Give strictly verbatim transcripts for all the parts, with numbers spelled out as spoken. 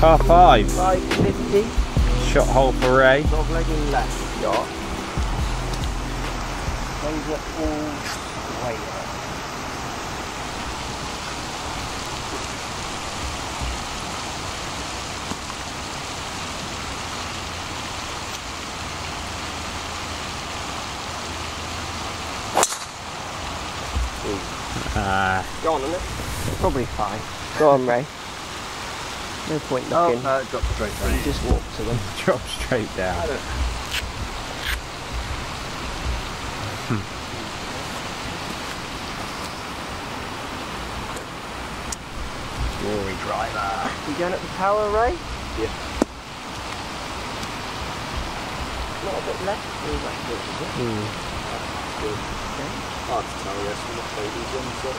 Par five. five fifty. Shot hole for Ray. Dog leg in left. Shot. Those are all way up. Uh, Go on, innit? Probably fine. Go on, Ray. No point looking. Oh, uh, drop straight down. You just walk to them. Drop straight down. I don't... Hmm. Rory driver. You going up the tower, Ray? Yeah. A little bit left. Mm. Good. Okay. Hard to tell, yes, from the tables on, so.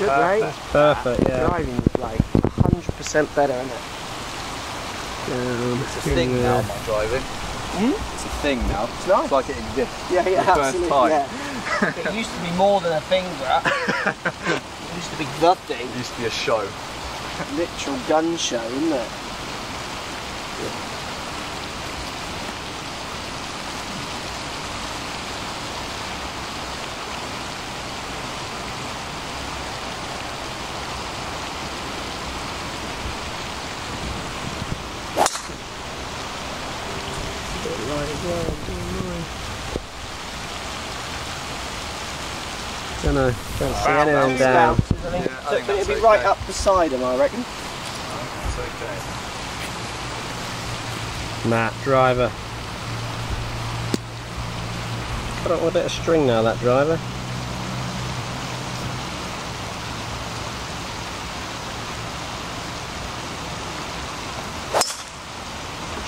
Good, Ray. Right? Perfect, yeah. Driving is like one hundred percent better, isn't it? Um, it's a thing uh, now, my driving. Hmm? It's a thing now. It's, nice. It's like it exists. Yeah, yeah, absolutely. Yeah. It used to be more than a thing, bruh. It used to be the thing. It used to be a show. Literal gun show, isn't it? I don't know, don't see wow, anyone down. Bounces, I think. Yeah, I think so, it'll be okay. Right up the side of them, I reckon. That's okay. Matt, driver. Got up with a bit of string now, that driver.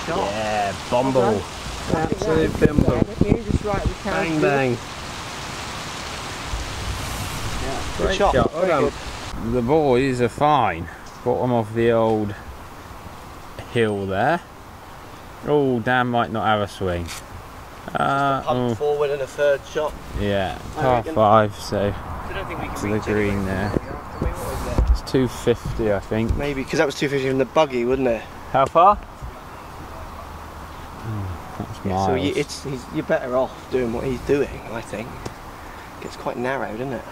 Yeah, bumble. Right. Absolute bimble. Just right at the bang, bang. Great good shot. Shot. Well the boys are fine. Bottom of the old hill there. Oh, Dan might not have a swing. Uh, Just a pump oh. forward and a third shot. Yeah, par five, so I don't think we can to the green there. Wait, what was it? It's two fifty, I think. Maybe, because that was two fifty from the buggy, wasn't it? How far? Mm, that's miles. So you, it's, he's, you're better off doing what he's doing, I think. It gets quite narrow, doesn't it?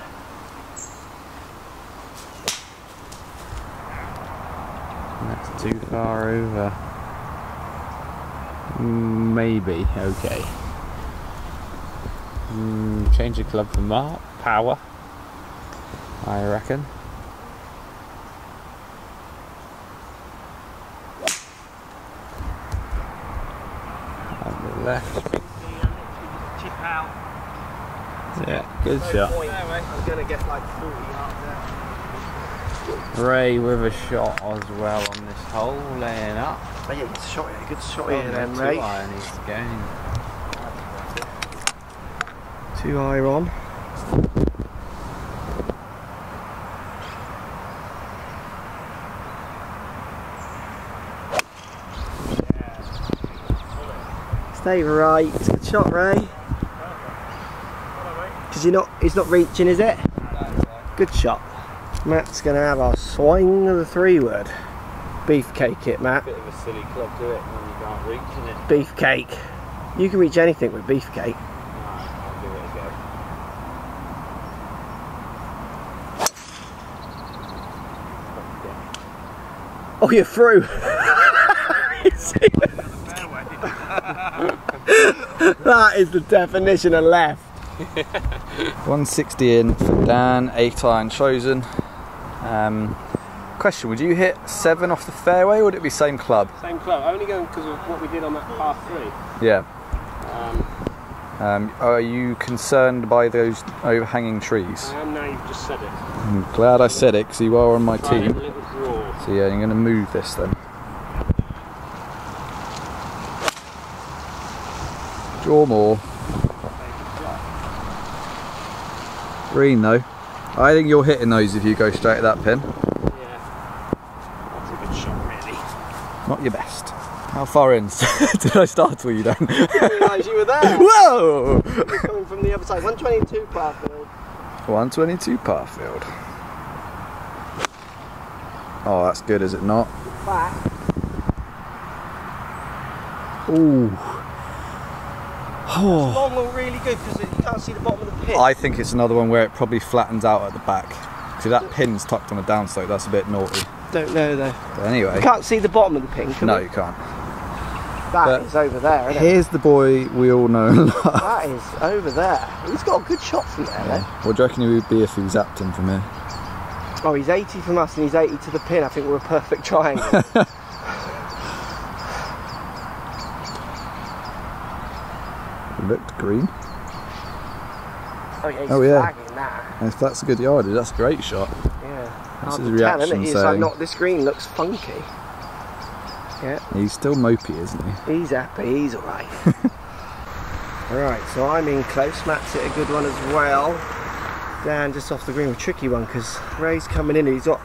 That's too far over. Maybe. Okay. Mm, change the club for Mark. Power. I reckon. On the left. Yeah, good shot. I'm gonna get like forty yards there. Ray with a shot as well on this hole, laying up. Oh yeah, good shot here, good shot here then, Ray. Two iron is going. Two iron. Stay right, it's a good shot, Ray. Because you're not, it's not reaching, is it? Good shot. Matt's going to have our swing of the three-word. Beefcake it, Matt. Bit of a silly club to it when you can't reach, isn't it? Beefcake. You can reach anything with beefcake. Nah, I'll give it a go. Oh, you're through! You see that? That is the definition of left. one sixty in for Dan, eight iron chosen. Um, question, would you hit seven off the fairway or would it be same club? Same club, only going because of what we did on that par three. Yeah. Um, um, are you concerned by those overhanging trees? I am now, you've just said it. I'm glad I said it because you are on my team. So yeah, I'm going to move this then. Draw more. Green though. I think you're hitting those if you go straight at that pin. Yeah, that's a good shot really. Not your best. How far in? Did I startle you then? I didn't realise you were there! Whoa! You're coming from the other side. one twenty-two par field. one twenty-two par field. Oh, that's good, is it not? Bye. Ooh. Oh. That's long or really good because you can't see the bottom of the pin. I think it's another one where it probably flattens out at the back. See, that pin's tucked on a downslope, that's a bit naughty. Don't know though. But anyway. You can't see the bottom of the pin, can No, we? You can't. That but is over there, isn't here's it? Here's the boy we all know and love. That is over there. He's got a good shot from there, yeah. though. What do you reckon he would be if he zapped him from here? Oh, he's eighty from us and he's eighty to the pin. I think we're a perfect triangle. It looked green. Oh yeah, he's oh, yeah. flagging that. If that's a good yardage, that's a great shot. Yeah. That's his reaction. It's like, not this green looks funky. Yeah. He's still mopey, isn't he? He's happy, he's alright. Alright, so I'm in close. Matt's hit a good one as well. Dan just off the green, a tricky one because Ray's coming in and he's got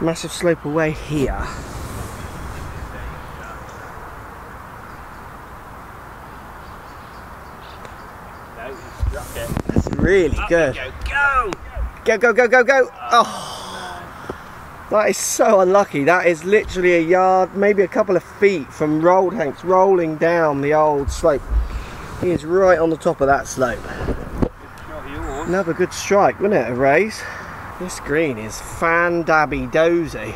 a massive slope away here. That's really Up good. Go. go, go, go, go, go! Oh, that is so unlucky. That is literally a yard, maybe a couple of feet from rolled Hanks rolling down the old slope. He is right on the top of that slope. Another good strike, wasn't it, a raise? This green is fan-dabby-dozy,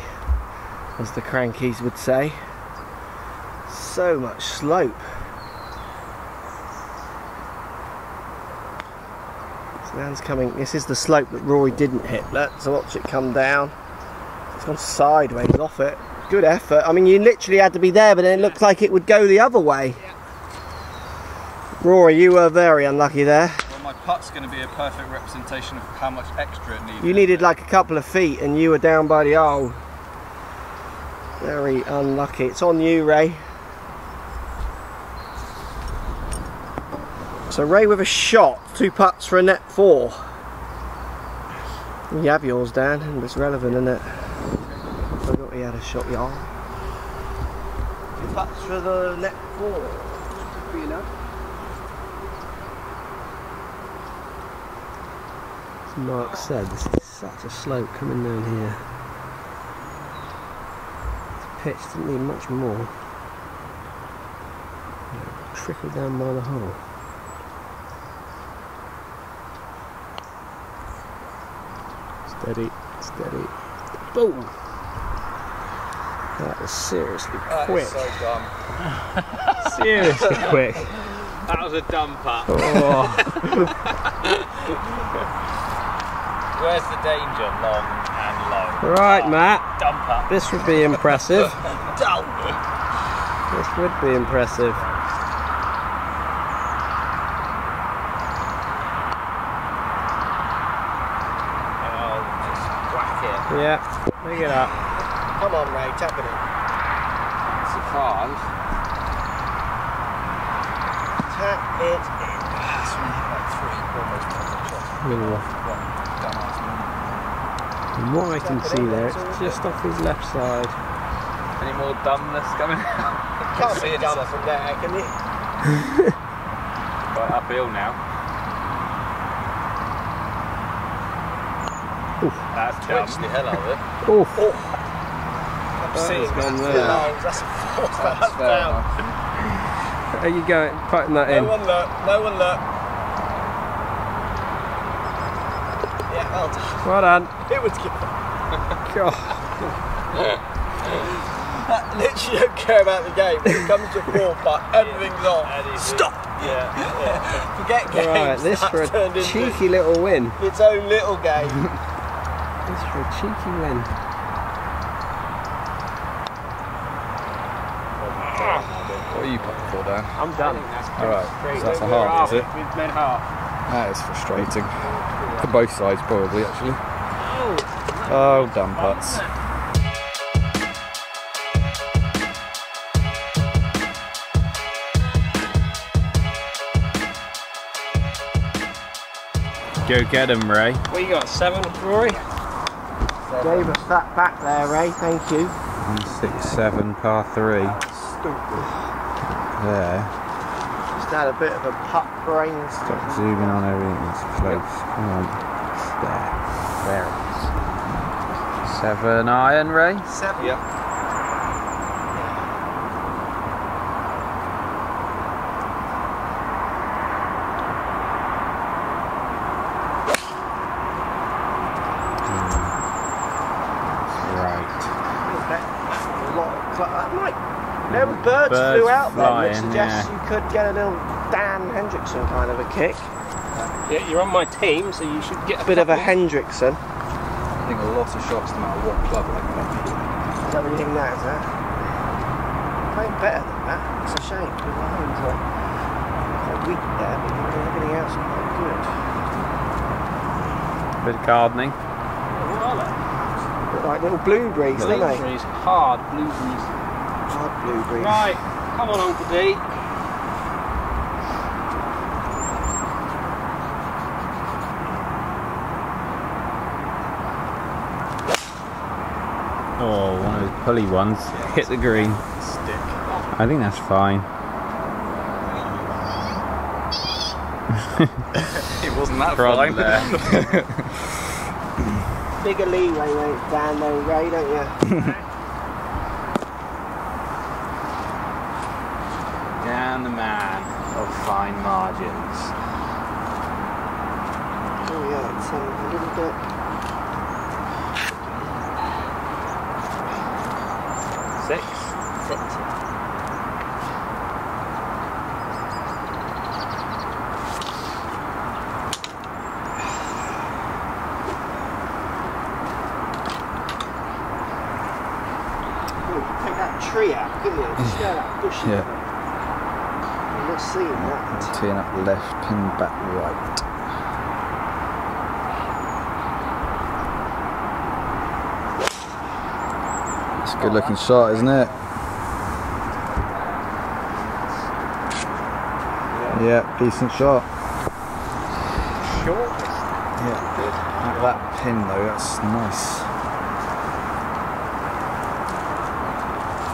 as the crankies would say. So much slope. So Dan's coming, this is the slope that Rory didn't hit, so watch it come down. It's gone sideways off it. Good effort, I mean you literally had to be there, but then it looked like it would go the other way. Rory, you were very unlucky there. My putt's going to be a perfect representation of how much extra it needed. You needed like a couple of feet and you were down by the hole. Very unlucky. It's on you, Ray. So Ray with a shot, two putts for a net four. You have yours, Dan, and it's relevant, isn't it? I forgot he had a shot, y'all. Two putts for the net four. Should be enough. Mark said, this is such a slope coming down here. The pitch didn't need much more. Trickle down by the hole. Steady, steady. Boom! That was seriously quick. That is so dumb. Seriously quick. That was a dumb putt. Oh. Where's the danger? Long and low. Right, oh, Matt. Dumper. This would be impressive. This would be impressive. Oh, just whack it. Yeah, pick it up. Come on, Ray, tap it in. It's a five. Tap it in. That's really like three, almost perfect shot. From what I can see there, it's just off his left side. Any more dumbness coming out? Can't see a dumber from there, can you? Right uphill now. Oof. That's twitched the hell out of it. Oof. Oh. I'm seeing that's gone there. That's, that's a force, that's, that's down. How are you going, putting that in? No one look, no one look. Well done. Well done. It was good. God. That literally don't care about the game. When it comes to four putt, everything's yeah. on. Stop! Yeah. yeah. Forget games. Right, this That's for a turned cheeky into little win. Its own little game. This for a cheeky win. What are you putting for, Dan? I'm done. Alright, so that's a half, is it? We've made half. That is frustrating. For both sides, probably, actually. Oh, dumb putts. Go get him, Ray. What you got, seven, Rory? Seven. Gave us that back there, Ray, thank you. one six seven, par three. Stupid. There. Just had a bit of a putt brain. Stop zooming on everything. It's close. Come on. there. There it is. Seven iron, Ray? Seven. Yep. Birds, Birds flew out flying, there, which suggests yeah. you could get a little Dan Hendriksen kind of a kick. Yeah, you're on my team, so you should get a bit of a Hendriksen. I think a lot of shots, no matter what club, like that. Don't really think that is that. Playing better than that. It's a shame. The lines are quite weak there, but everything else is quite good. A bit of gardening. Yeah, what are they? They're like little blueberries, aren't they? Blueberries, hard blueberries. Blueberries. Right, come on, Uncle D. Oh, one of those pulley ones yeah, hit the green. Stick. I think that's fine. It wasn't that fine there. Bigger leeway down there, Ray, don't you? The man of fine margins. Oh yeah, it's a little bit. Six. Six. Take that tree out, couldn't you? Just go that bush. Yeah. Seeing that. Turn up left, pin back right. It's a good looking shot, isn't it? Yeah, decent shot. Short? Yeah, good. That, that pin though, that's nice.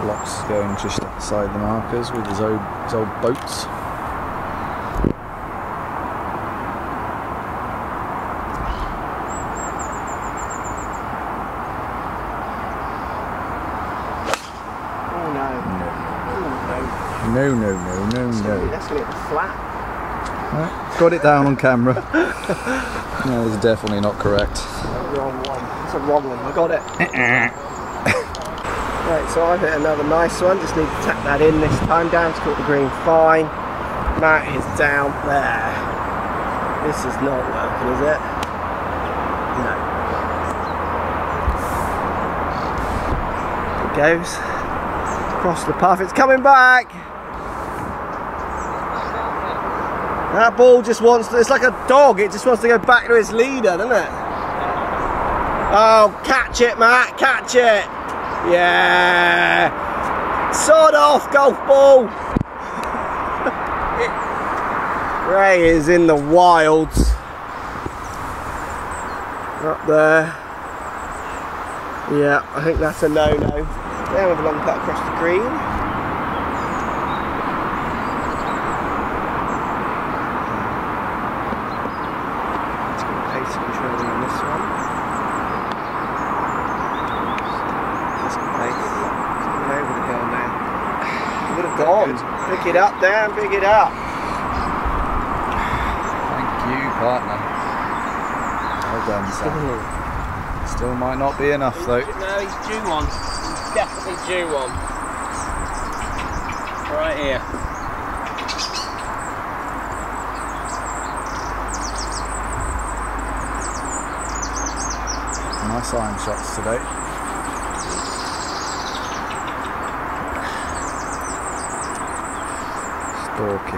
Flops going just outside the markers with his old, his old boats. No, no, no, no, no. That's a little flat. Right, got it down on camera. No, it's definitely not correct. That's a wrong one. That's a wrong one. I got it. Right, so I've hit another nice one. Just need to tap that in this time. Dan's caught the green fine. Matt is down there. This is not working, is it? No. It goes. Across the path. It's coming back. That ball just wants to, it's like a dog, it just wants to go back to its leader, doesn't it? Oh, catch it, Matt, catch it! Yeah! Sod off, golf ball! Ray is in the wilds. Up there. Yeah, I think that's a no-no. There with a long putt across the green. Pick it up, Dan, pick it up. Thank you, partner. Well done, Sam. Still might not be enough, he's, though. No, he's due one. He's definitely due one. Right here. Nice iron shots today. Stalking. Yeah.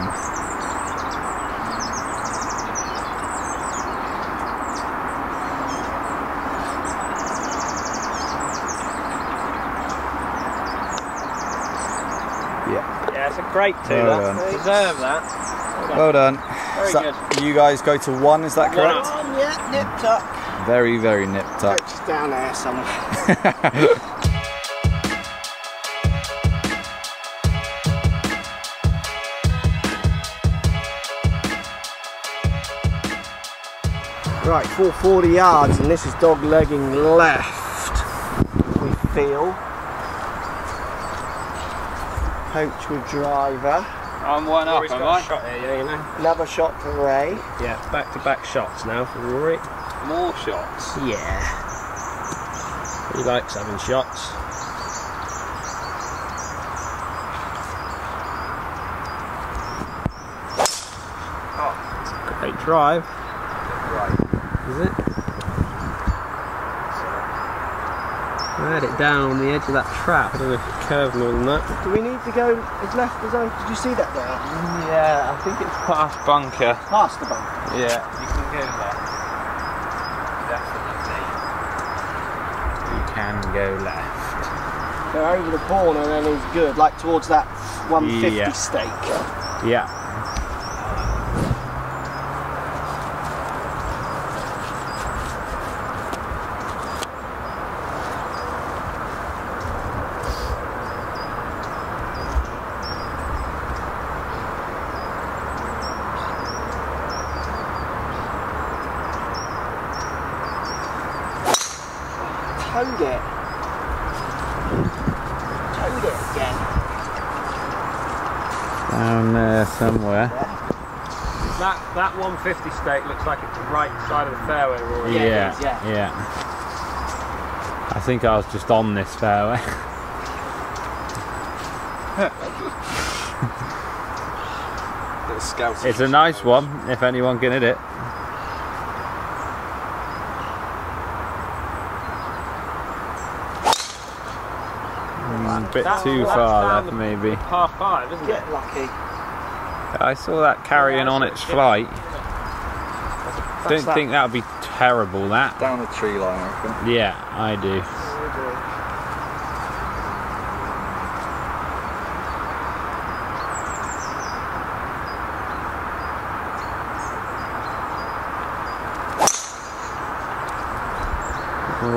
Yeah, it's a great two. Well that. Done. Deserve that. Well done. Well done. Very good. You guys go to one, is that correct? One, yeah, nipped up. Very, very nipped up. It's down there somewhere. Right, four forty yards, and this is dog legging left, we feel. Poach with driver. I'm one up, am I? Shot here, yeah, you know. Another shot for Ray. Yeah, back to back shots now for Rory. More shots? Yeah. He likes having shots. Oh. Great drive. Is it? I had it down on the edge of that trap. I don't know if it curved more than that. Do we need to go as left as I... Did you see that there? Yeah, I think it's past bunker. Past the bunker? Yeah. You can go left. Definitely. You can go left. So over the corner and then it's good, like towards that one fifty yeah. stake. Yeah. Toad it. Toad it again. Down there somewhere. That that one fifty stake looks like it's the right side of the fairway, Rory. Yeah, yeah, yeah. yeah. I think I was just on this fairway. It's a nice one, if anyone can hit it. Bit that, too far left, maybe. Half five, isn't Get it? Lucky. I saw that carrying on its flight. I don't that. think that would be terrible, that. Down the tree line, I think. Yeah, I do.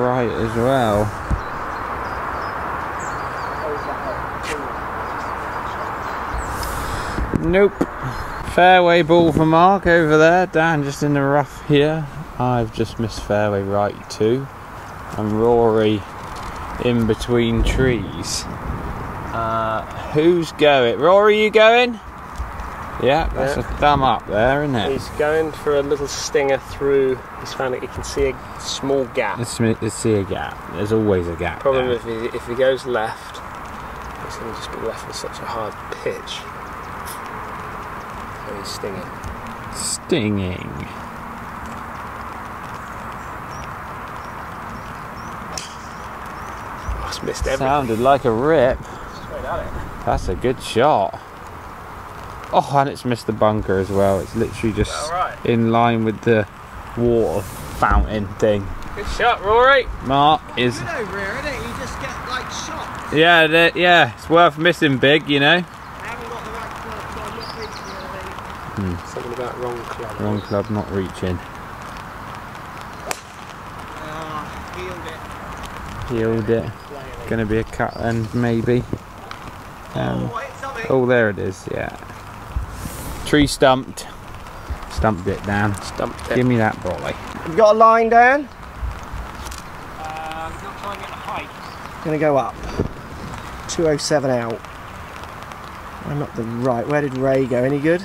Right as well. Nope. Fairway ball for Mark over there. Dan just in the rough here. I've just missed fairway right too. And Rory in between trees. Uh, who's going? Rory, you going? Yeah, that's yeah. a thumb up there, isn't it? He's going for a little stinger through. He's found that he can see a small gap. Let's see a gap. There's always a gap. Problem if he, if he goes left, he's going to just be left with such a hard pitch. Stinging. Stinging. Oh, it's missed everything. Sounded like a rip. Straight at it. That's a good shot. Oh, and it's missed the bunker as well. It's literally just right. in line with the water fountain thing. Good shot, Rory. Mark oh, is. Good over here, isn't it? You just get like shots. Yeah, yeah. It's worth missing big, you know. Hmm. Something about wrong club. Wrong club, not reaching. Uh, healed it. Healed it. Going to be a cut end, maybe. Um, oh, oh, there it is, yeah. Tree stumped. Stumped it, Dan. Stumped it. Give me that volley. You got a line, Dan? Uh, I'm going to try and get the height. Going to go up. two oh seven out. I'm up the right. Where did Ray go? Any good?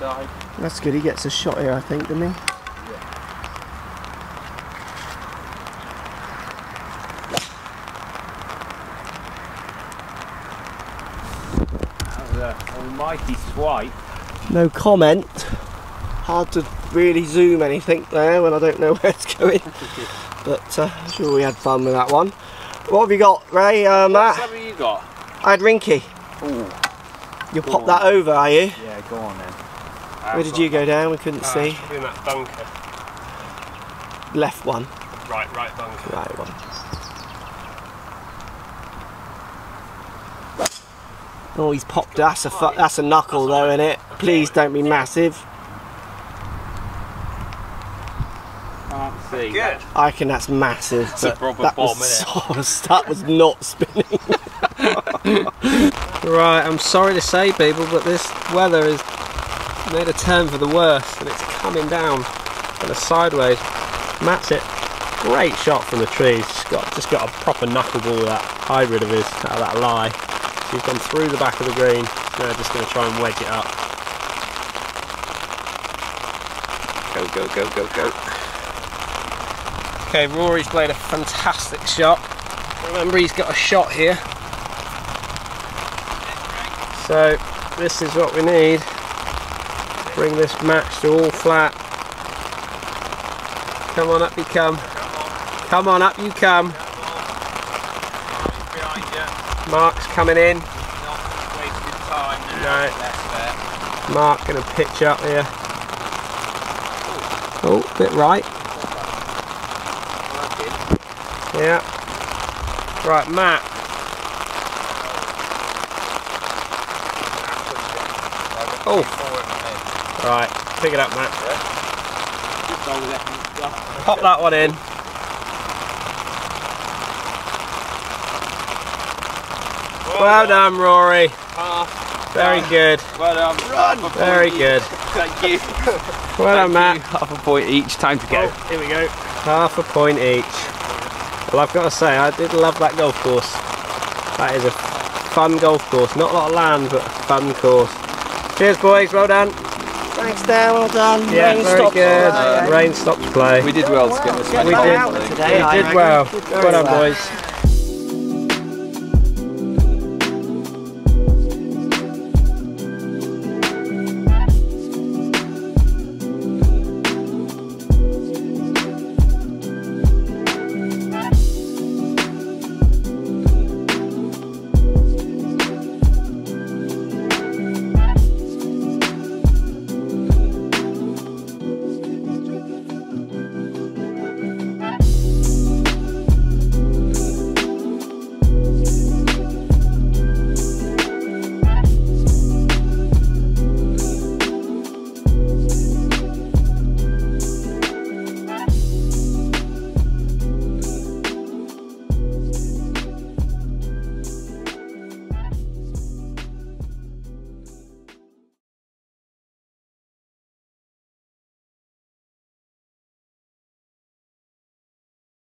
Side. That's good, he gets a shot here I think, doesn't he? Yeah. That was an almighty swipe. No comment. Hard to really zoom anything there when I don't know where it's going. But uh, I'm sure we had fun with that one. What have you got, Ray? Uh, Matt? What have you got? I had Rinky. Ooh. You'll pop that over, are you? Yeah, go on then. Where did you go down? We couldn't uh, see. In that bunker. Left one. Right, right bunker. Right one. Oh, he's popped. That's a fu that's a knuckle though, isn't it? Please don't be massive. Can't see. Good. I reckon that's massive. That's a proper that bomb, isn't it? That was not spinning. Right, I'm sorry to say, people, but this weather is made a turn for the worse and it's coming down and a sideways. And that's it. Great shot from the trees. Just got, just got a proper knuckleball with that hybrid of his, out of that lie. She's gone through the back of the green. Now just going to try and wedge it up. Go, go, go, go, go. Okay, Rory's played a fantastic shot. Remember, he's got a shot here. So this is what we need. Bring this match to all flat. Come on, up you come. Come on, up you come. Mark's coming in. No. Mark going to pitch up here. Oh, bit right. Yeah. Right, Matt. Oh. Right, pick it up, Matt. Pop that one in. Well done, Rory. Very good. Well done. Run. Very good. Thank you. Well done, Matt. Half a point each. Time to go. Oh, here we go. Half a point each. Well, I've got to say, I did love that golf course. That is a fun golf course. Not a lot of land, but a fun course. Cheers, boys. Well done. Thanks, Dan. Well done. Yeah, rain very good. Play. Rain stops play. We did well to get this. We did. We did well. Well done, boys.